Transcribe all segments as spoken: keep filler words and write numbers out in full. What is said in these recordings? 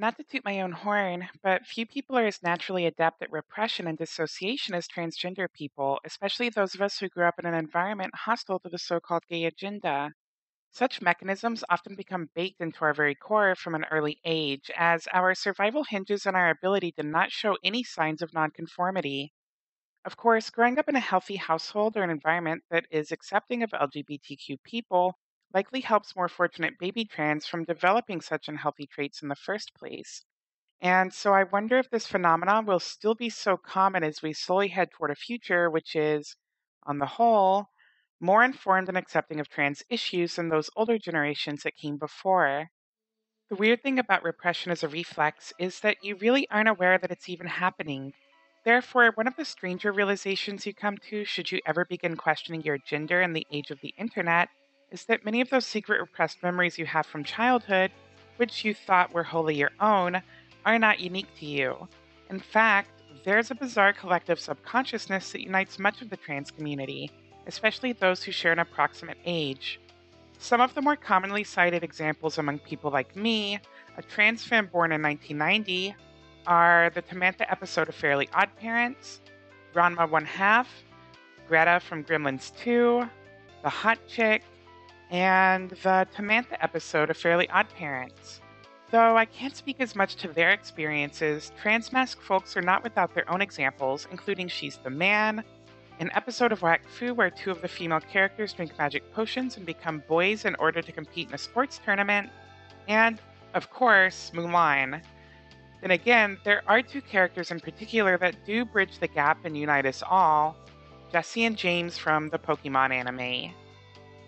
Not to toot my own horn, but few people are as naturally adept at repression and dissociation as transgender people, especially those of us who grew up in an environment hostile to the so-called gay agenda. Such mechanisms often become baked into our very core from an early age, as our survival hinges on our ability to not show any signs of nonconformity. Of course, growing up in a healthy household or an environment that is accepting of L G B T Q people likely helps more fortunate baby trans from developing such unhealthy traits in the first place. And so I wonder if this phenomenon will still be so common as we slowly head toward a future which is, on the whole, more informed and accepting of trans issues than those older generations that came before. The weird thing about repression as a reflex is that you really aren't aware that it's even happening. Therefore, one of the stranger realizations you come to should you ever begin questioning your gender in the age of the internet is that many of those secret repressed memories you have from childhood, which you thought were wholly your own, are not unique to you. In fact, there's a bizarre collective subconsciousness that unites much of the trans community, especially those who share an approximate age. Some of the more commonly cited examples among people like me, a trans fan born in nineteen ninety, are the Tamantha episode of Fairly OddParents, Ranma one half, Greta from Gremlins two, The Hot Chick, and the Tamantha episode of Fairly OddParents. Though I can't speak as much to their experiences, transmasque folks are not without their own examples, including She's the Man, an episode of Wakfu where two of the female characters drink magic potions and become boys in order to compete in a sports tournament, and, of course, Mulan. Then again, there are two characters in particular that do bridge the gap and unite us all, Jesse and James from the Pokémon anime.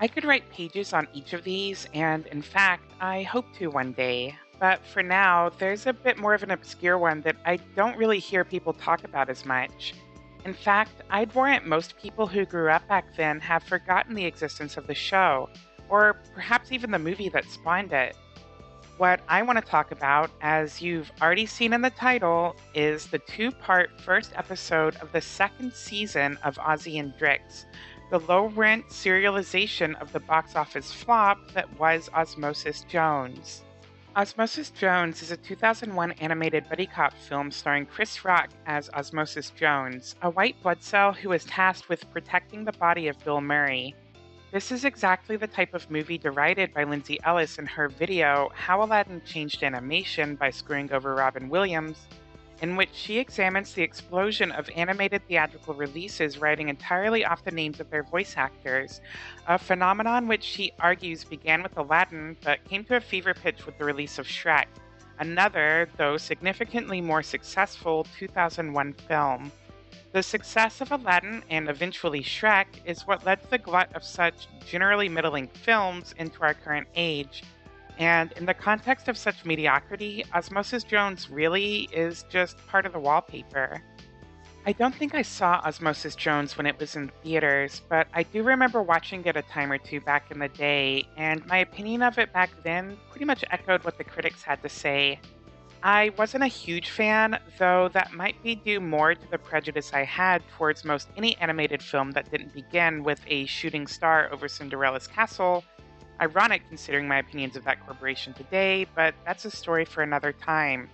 I could write pages on each of these, and in fact, I hope to one day. But for now, there's a bit more of an obscure one that I don't really hear people talk about as much. In fact, I'd warrant most people who grew up back then have forgotten the existence of the show, or perhaps even the movie that spawned it. What I want to talk about, as you've already seen in the title, is the two-part first episode of the second season of Ozzy and Drix, the low-rent serialization of the box office flop that was Osmosis Jones. Osmosis Jones is a two thousand one animated buddy cop film starring Chris Rock as Osmosis Jones, a white blood cell who is tasked with protecting the body of Bill Murray. This is exactly the type of movie derided by Lindsay Ellis in her video How Aladdin Changed Animation by Screwing Over Robin Williams, in which she examines the explosion of animated theatrical releases riding entirely off the names of their voice actors, a phenomenon which she argues began with Aladdin but came to a fever pitch with the release of Shrek, another, though significantly more successful, two thousand one film. The success of Aladdin and eventually Shrek is what led to the glut of such generally middling films into our current age. And in the context of such mediocrity, Osmosis Jones really is just part of the wallpaper. I don't think I saw Osmosis Jones when it was in theaters, but I do remember watching it a time or two back in the day, and my opinion of it back then pretty much echoed what the critics had to say. I wasn't a huge fan, though that might be due more to the prejudice I had towards most any animated film that didn't begin with a shooting star over Cinderella's castle. Ironic considering my opinions of that corporation today, but that's a story for another time.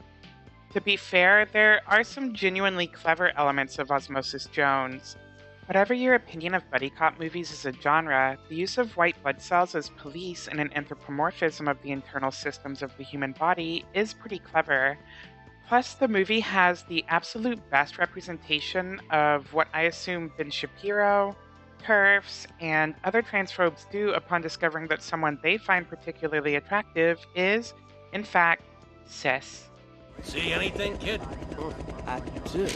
To be fair, there are some genuinely clever elements of Osmosis Jones. Whatever your opinion of buddy cop movies as a genre, the use of white blood cells as police and an anthropomorphism of the internal systems of the human body is pretty clever. Plus, the movie has the absolute best representation of what I assume Ben Shapiro, TERFs, and other transphobes do upon discovering that someone they find particularly attractive is, in fact, cis. See anything, kid? I do.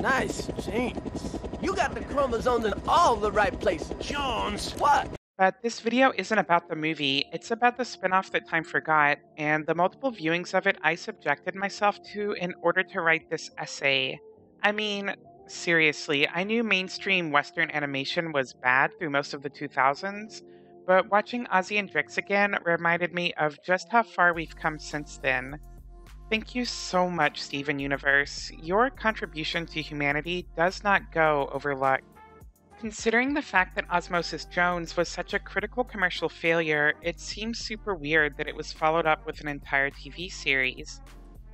Nice, James. You got the chromosomes in all the right places. Jones! What? But this video isn't about the movie, it's about the spinoff that time forgot, and the multiple viewings of it I subjected myself to in order to write this essay. I mean, seriously, I knew mainstream Western animation was bad through most of the two thousands, but watching Ozzy and Drix again reminded me of just how far we've come since then. Thank you so much, Steven Universe. Your contribution to humanity does not go overlooked. Considering the fact that Osmosis Jones was such a critical commercial failure, it seems super weird that it was followed up with an entire T V series.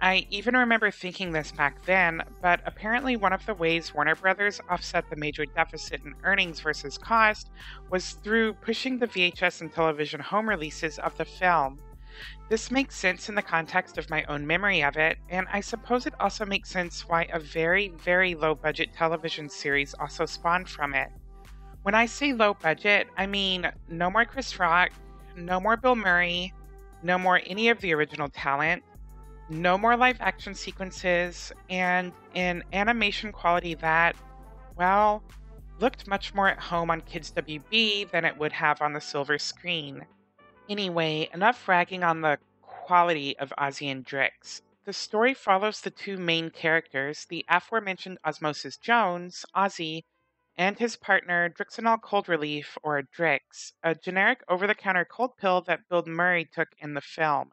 I even remember thinking this back then, but apparently one of the ways Warner Brothers offset the major deficit in earnings versus cost was through pushing the V H S and television home releases of the film. This makes sense in the context of my own memory of it, and I suppose it also makes sense why a very, very low-budget television series also spawned from it. When I say low-budget, I mean no more Chris Rock, no more Bill Murray, no more any of the original talent, no more live-action sequences, and an animation quality that, well, looked much more at home on Kids W B than it would have on the silver screen. Anyway, enough ragging on the quality of Ozzy and Drix. The story follows the two main characters, the aforementioned Osmosis Jones, Ozzy, and his partner Drixenol Cold Relief, or Drix, a generic over-the-counter cold pill that Bill Murray took in the film.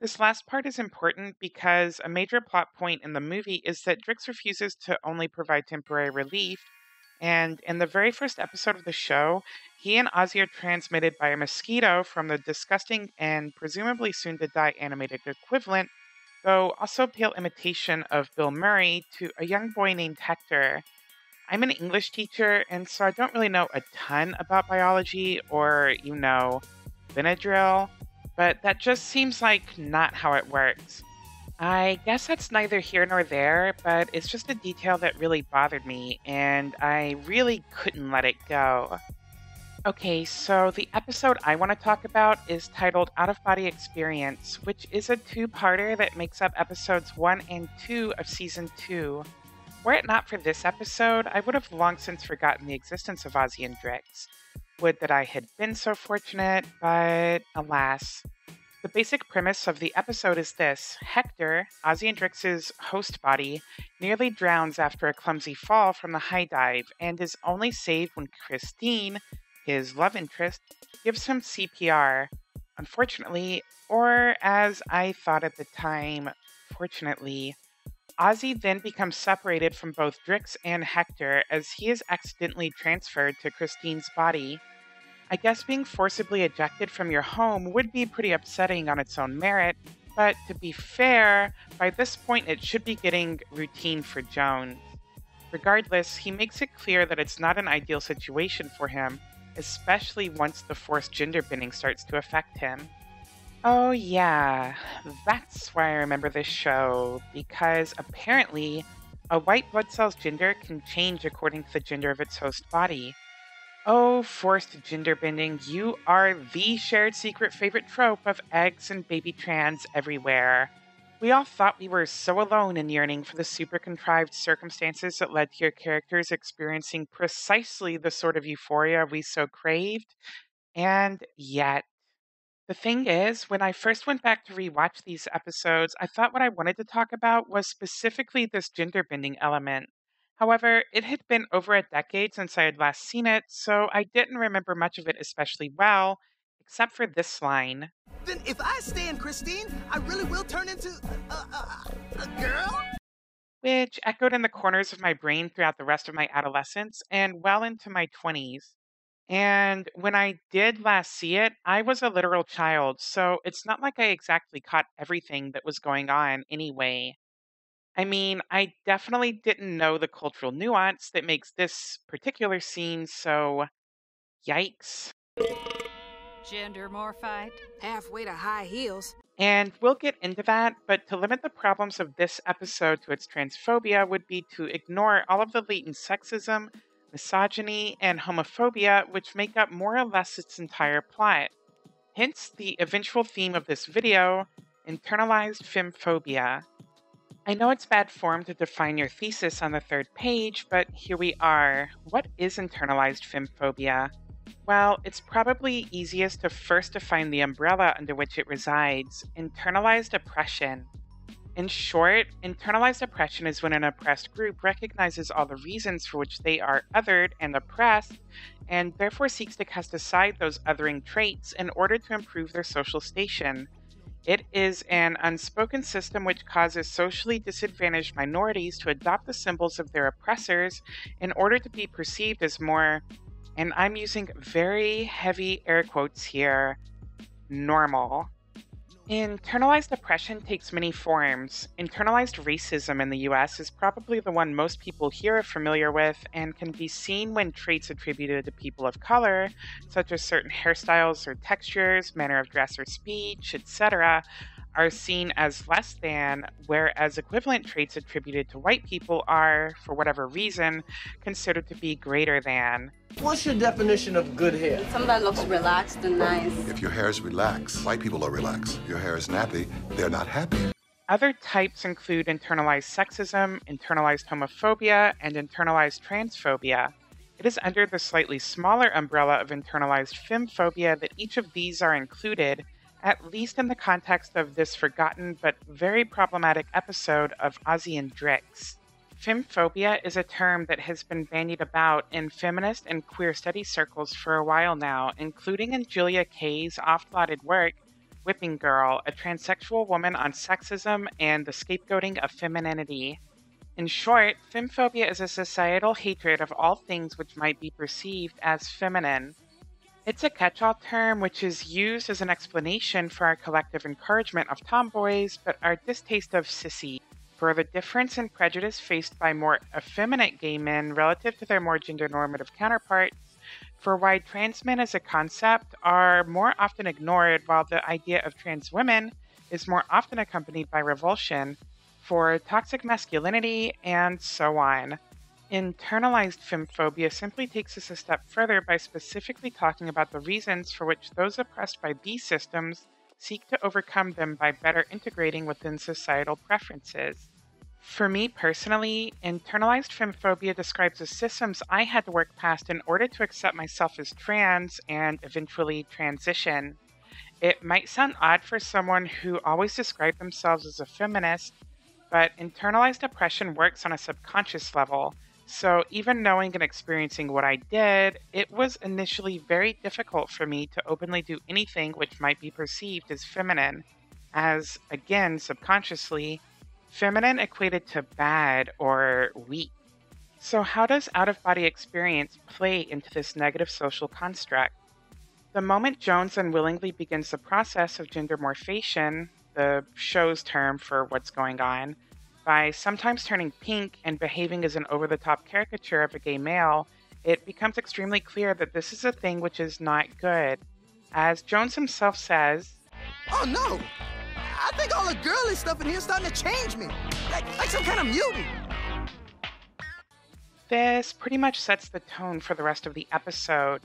This last part is important because a major plot point in the movie is that Drix refuses to only provide temporary relief, and in the very first episode of the show, he and Ozzy are transmitted by a mosquito from the disgusting and presumably soon-to-die animated equivalent, though also pale imitation of Bill Murray, to a young boy named Hector. I'm an English teacher, and so I don't really know a ton about biology or, you know, Benadryl, but that just seems like not how it works. I guess that's neither here nor there, but it's just a detail that really bothered me, and I really couldn't let it go. Okay, so the episode I want to talk about is titled Out of Body Experience, which is a two-parter that makes up episodes one and two of season two. Were it not for this episode, I would have long since forgotten the existence of Ozzy and Drix. Would that I had been so fortunate, but alas. The basic premise of the episode is this. Hector, Ozzy and Drix's host body, nearly drowns after a clumsy fall from the high dive and is only saved when Christine, his love interest, gives him C P R. Unfortunately, or as I thought at the time, fortunately, Ozzy then becomes separated from both Drix and Hector as he is accidentally transferred to Christine's body. I guess being forcibly ejected from your home would be pretty upsetting on its own merit, but to be fair, by this point it should be getting routine for Jones. Regardless, he makes it clear that it's not an ideal situation for him, especially once the forced gender bending starts to affect him. Oh yeah, that's why I remember this show, because apparently a white blood cell's gender can change according to the gender of its host body. Oh, forced gender bending, you are the shared secret favorite trope of eggs and baby trans everywhere. We all thought we were so alone in yearning for the super contrived circumstances that led to your characters experiencing precisely the sort of euphoria we so craved, and yet. The thing is, when I first went back to rewatch these episodes, I thought what I wanted to talk about was specifically this gender bending element. However, it had been over a decade since I had last seen it, so I didn't remember much of it especially well, except for this line. Then if I stay in Christine, I really will turn into a, a, a girl? Which echoed in the corners of my brain throughout the rest of my adolescence and well into my twenties. And when I did last see it, I was a literal child, so it's not like I exactly caught everything that was going on anyway. I mean, I definitely didn't know the cultural nuance that makes this particular scene so... yikes. Gender morphied. Halfway to high heels. And we'll get into that, but to limit the problems of this episode to its transphobia would be to ignore all of the latent sexism, misogyny, and homophobia which make up more or less its entire plot. Hence the eventual theme of this video, internalized femphobia. I know it's bad form to define your thesis on the third page, but here we are. What is internalized femphobia? Well, it's probably easiest to first define the umbrella under which it resides, internalized oppression. In short, internalized oppression is when an oppressed group recognizes all the reasons for which they are othered and oppressed, and therefore seeks to cast aside those othering traits in order to improve their social station. It is an unspoken system which causes socially disadvantaged minorities to adopt the symbols of their oppressors in order to be perceived as more, and I'm using very heavy air quotes here, normal. Internalized oppression takes many forms. Internalized racism in the U S is probably the one most people here are familiar with and can be seen when traits attributed to people of color, such as certain hairstyles or textures, manner of dress or speech, et cetera, are seen as less than, whereas equivalent traits attributed to white people are, for whatever reason, considered to be greater than. What's your definition of good hair? Something that looks relaxed and nice. If your hair is relaxed, white people are relaxed. If your hair is nappy, they're not happy. Other types include internalized sexism, internalized homophobia, and internalized transphobia. It is under the slightly smaller umbrella of internalized femphobia that each of these are included, at least in the context of this forgotten but very problematic episode of Ozzy and Drix. Femphobia is a term that has been bandied about in feminist and queer study circles for a while now, including in Julia Kay's oft-lauded work, Whipping Girl, a transsexual woman on sexism and the scapegoating of femininity. In short, femphobia is a societal hatred of all things which might be perceived as feminine. It's a catch-all term which is used as an explanation for our collective encouragement of tomboys, but our distaste of sissy. For the difference in prejudice faced by more effeminate gay men relative to their more gender-normative counterparts, for why trans men as a concept are more often ignored while the idea of trans women is more often accompanied by revulsion, for toxic masculinity, and so on. Internalized femphobia simply takes us a step further by specifically talking about the reasons for which those oppressed by these systems seek to overcome them by better integrating within societal preferences. For me personally, internalized femphobia describes the systems I had to work past in order to accept myself as trans and eventually transition. It might sound odd for someone who always described themselves as a feminist, but internalized oppression works on a subconscious level, so even knowing and experiencing what I did, it was initially very difficult for me to openly do anything which might be perceived as feminine, as, again, subconsciously, feminine equated to bad or weak. So how does out-of-body experience play into this negative social construct? The moment Jones unwillingly begins the process of gender morphation, the show's term for what's going on, by sometimes turning pink and behaving as an over-the-top caricature of a gay male, it becomes extremely clear that this is a thing which is not good. As Jones himself says, "Oh no! I think all the girly stuff in here is starting to change me! Like, like some kind of mutant!" This pretty much sets the tone for the rest of the episode.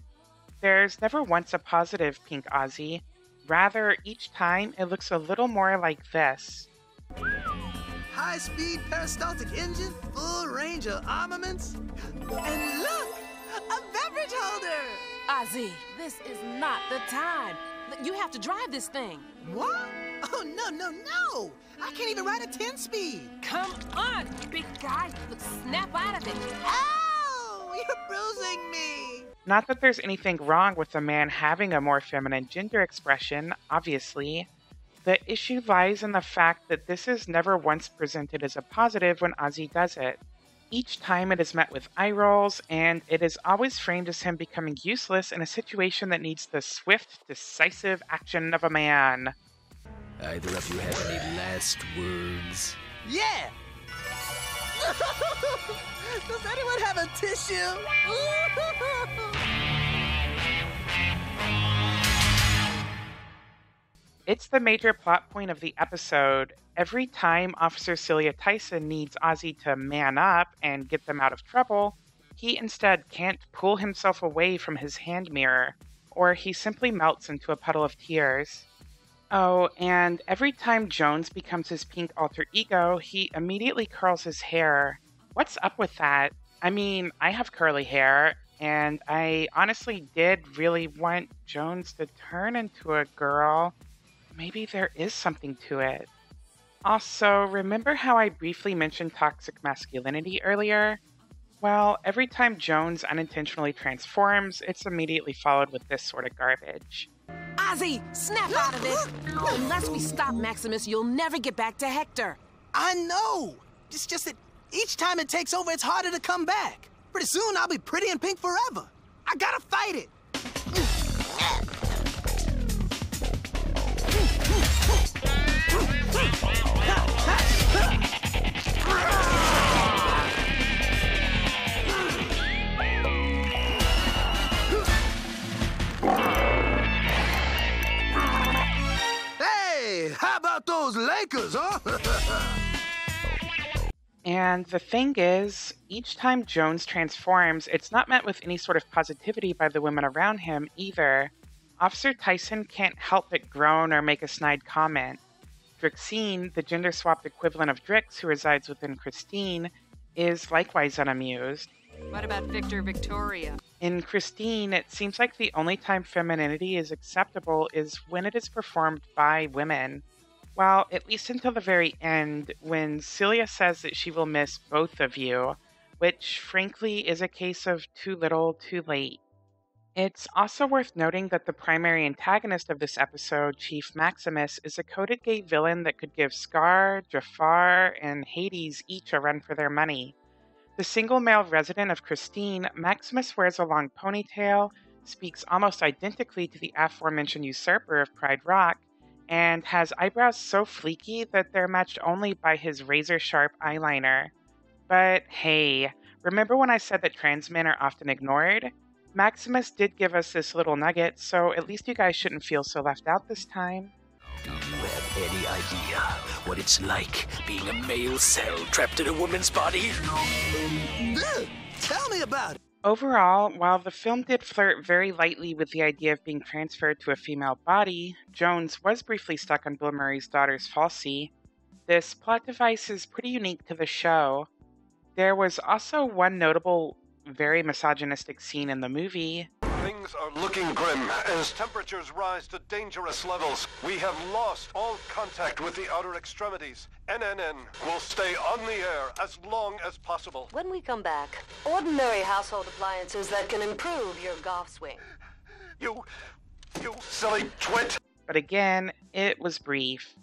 There's never once a positive pink Ozzy. Rather, each time, it looks a little more like this. High-speed peristaltic engine, full range of armaments, and look, a beverage holder! Ozzy, this is not the time. You have to drive this thing. What? Oh, no, no, no! I can't even ride a ten-speed! Come on, big guy! Look, snap out of it! Ow! You're bruising me! Not that there's anything wrong with a man having a more feminine gender expression, obviously. The issue lies in the fact that this is never once presented as a positive when Ozzy does it. Each time it is met with eye rolls, and it is always framed as him becoming useless in a situation that needs the swift, decisive action of a man. Either of you have any last words? Yeah! Does anyone have a tissue? It's the major plot point of the episode. Every time Officer Celia Tyson needs Ozzy to man up and get them out of trouble, he instead can't pull himself away from his hand mirror, or he simply melts into a puddle of tears. Oh, and every time Jones becomes his pink alter ego, he immediately curls his hair. What's up with that? I mean, I have curly hair, and I honestly did really want Jones to turn into a girl. Maybe there is something to it. Also, remember how I briefly mentioned toxic masculinity earlier? Well, every time Jones unintentionally transforms, it's immediately followed with this sort of garbage. Ozzy, snap out of it! Unless we stop Maximus, you'll never get back to Hector. I know! It's just that each time it takes over, it's harder to come back. Pretty soon, I'll be pretty and pink forever. I gotta fight it! Hey, how about those Lakers, huh? And the thing is, each time Jones transforms, it's not met with any sort of positivity by the women around him either. Officer Tyson can't help but groan or make a snide comment. Drixine, the gender-swapped equivalent of Drix, who resides within Christine, is likewise unamused. What about Victor Victoria? In Christine, it seems like the only time femininity is acceptable is when it is performed by women. Well, at least until the very end, when Celia says that she will miss both of you, which frankly is a case of too little, too late. It's also worth noting that the primary antagonist of this episode, Chief Maximus, is a coded gay villain that could give Scar, Jafar, and Hades each a run for their money. The single male resident of Christine, Maximus wears a long ponytail, speaks almost identically to the aforementioned usurper of Pride Rock, and has eyebrows so fleeky that they're matched only by his razor-sharp eyeliner. But hey, remember when I said that trans men are often ignored? Maximus did give us this little nugget, so at least you guys shouldn't feel so left out this time. Do you have any idea what it's like being a male cell trapped in a woman's body? Tell me about it! Overall, while the film did flirt very lightly with the idea of being transferred to a female body, Jones was briefly stuck on Bill Murray's daughter's falsie. This plot device is pretty unique to the show. There was also one notable, very misogynistic scene in the movie. Things are looking grim as temperatures rise to dangerous levels. We have lost all contact with the outer extremities. N N N will stay on the air as long as possible. When we come back, ordinary household appliances that can improve your golf swing. You... you silly twit! But again, it was brief.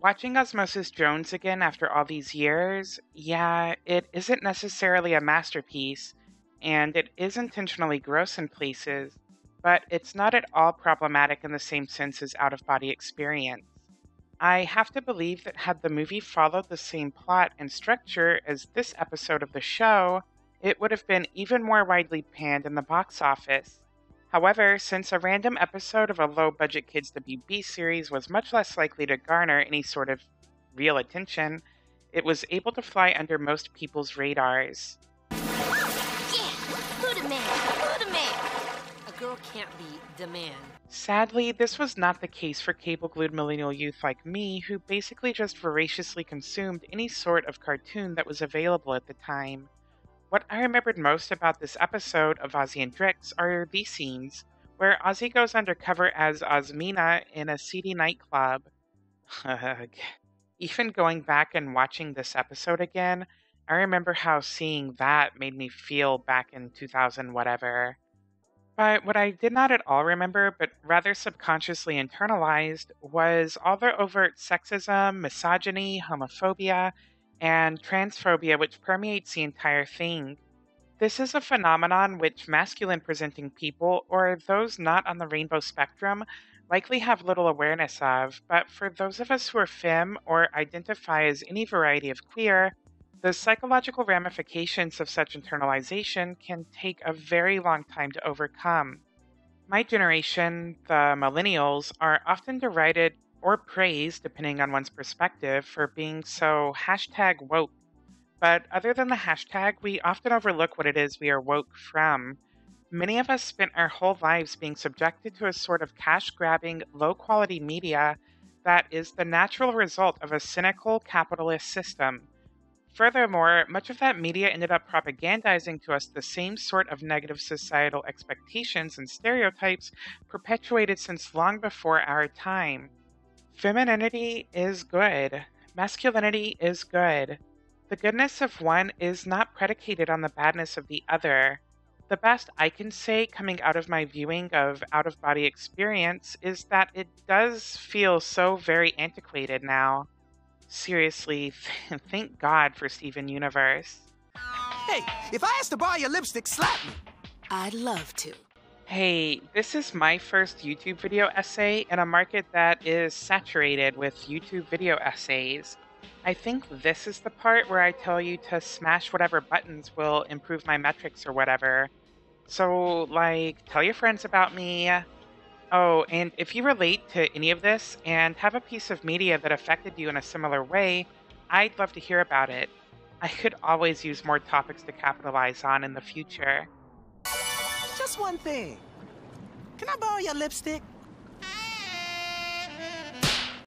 Watching Osmosis Jones again after all these years, yeah, it isn't necessarily a masterpiece, and it is intentionally gross in places, but it's not at all problematic in the same sense as out-of-body experience. I have to believe that had the movie followed the same plot and structure as this episode of the show, it would have been even more widely panned in the box office. However, since a random episode of a low-budget Kids W B series was much less likely to garner any sort of real attention, it was able to fly under most people's radars. Can't be the man. Sadly, this was not the case for cable-glued millennial youth like me, who basically just voraciously consumed any sort of cartoon that was available at the time. What I remembered most about this episode of Ozzy and Drix are these scenes, where Ozzy goes undercover as Osmina in a seedy nightclub. Ugh. Even going back and watching this episode again, I remember how seeing that made me feel back in two thousand whatever. But what I did not at all remember, but rather subconsciously internalized, was all the overt sexism, misogyny, homophobia, and transphobia which permeates the entire thing. This is a phenomenon which masculine-presenting people, or those not on the rainbow spectrum, likely have little awareness of, but for those of us who are femme or identify as any variety of queer, the psychological ramifications of such internalization can take a very long time to overcome. My generation, the millennials, are often derided or praised, depending on one's perspective, for being so hashtag woke. But other than the hashtag, we often overlook what it is we are woke from. Many of us spent our whole lives being subjected to a sort of cash-grabbing, low-quality media that is the natural result of a cynical capitalist system. Furthermore, much of that media ended up propagandizing to us the same sort of negative societal expectations and stereotypes perpetuated since long before our time. Femininity is good. Masculinity is good. The goodness of one is not predicated on the badness of the other. The best I can say coming out of my viewing of Out of Body Experience is that it does feel so very antiquated now. Seriously, thank God for Steven Universe. Hey, if I asked to borrow your lipstick, slap me. I'd love to. Hey, this is my first YouTube video essay in a market that is saturated with YouTube video essays. I think this is the part where I tell you to smash whatever buttons will improve my metrics or whatever. So, like, tell your friends about me. Oh, and if you relate to any of this and have a piece of media that affected you in a similar way, I'd love to hear about it. I could always use more topics to capitalize on in the future. Just one thing. Can I borrow your lipstick?